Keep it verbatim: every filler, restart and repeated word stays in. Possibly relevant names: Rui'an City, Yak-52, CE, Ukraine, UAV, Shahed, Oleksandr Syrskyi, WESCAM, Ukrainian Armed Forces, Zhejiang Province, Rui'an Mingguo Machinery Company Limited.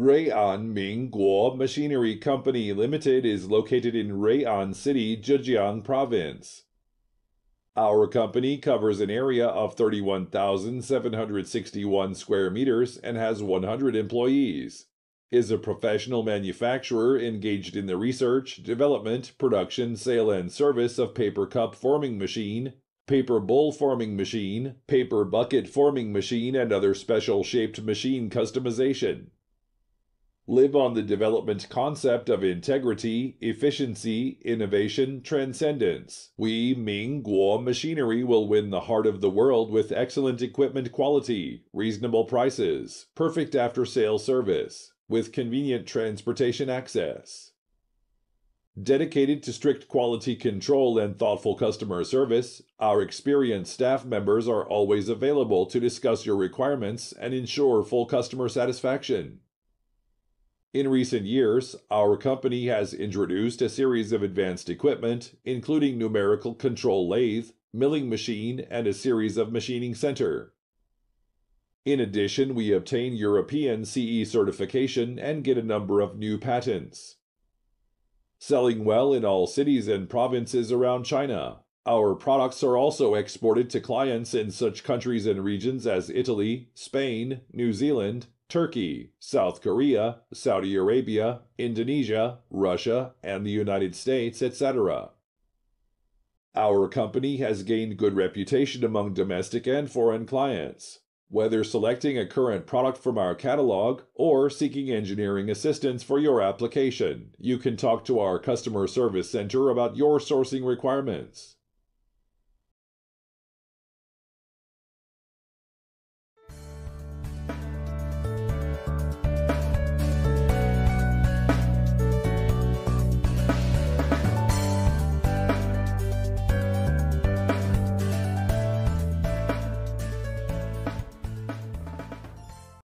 Rui'an Mingguo Machinery Company Limited is located in Rui'an City, Zhejiang Province. Our company covers an area of thirty-one thousand seven hundred sixty-one square meters and has one hundred employees, is a professional manufacturer engaged in the research, development, production, sale and service of paper cup forming machine, paper bowl forming machine, paper bucket forming machine and other special shaped machine customization. Live on the development concept of integrity, efficiency, innovation, transcendence. We, Mingguo Machinery, will win the heart of the world with excellent equipment quality, reasonable prices, perfect after-sale service, with convenient transportation access. Dedicated to strict quality control and thoughtful customer service, our experienced staff members are always available to discuss your requirements and ensure full customer satisfaction. In recent years, our company has introduced a series of advanced equipment, including numerical control lathe, milling machine, and a series of machining center. In addition, we obtain European C E certification and get a number of new patents. Selling well in all cities and provinces around China, our products are also exported to clients in such countries and regions as Italy, Spain, New Zealand, Turkey, South Korea, Saudi Arabia, Indonesia, Russia, and the United States, et cetera. Our company has gained good reputation among domestic and foreign clients. Whether selecting a current product from our catalog or seeking engineering assistance for your application, you can talk to our customer service center about your sourcing requirements.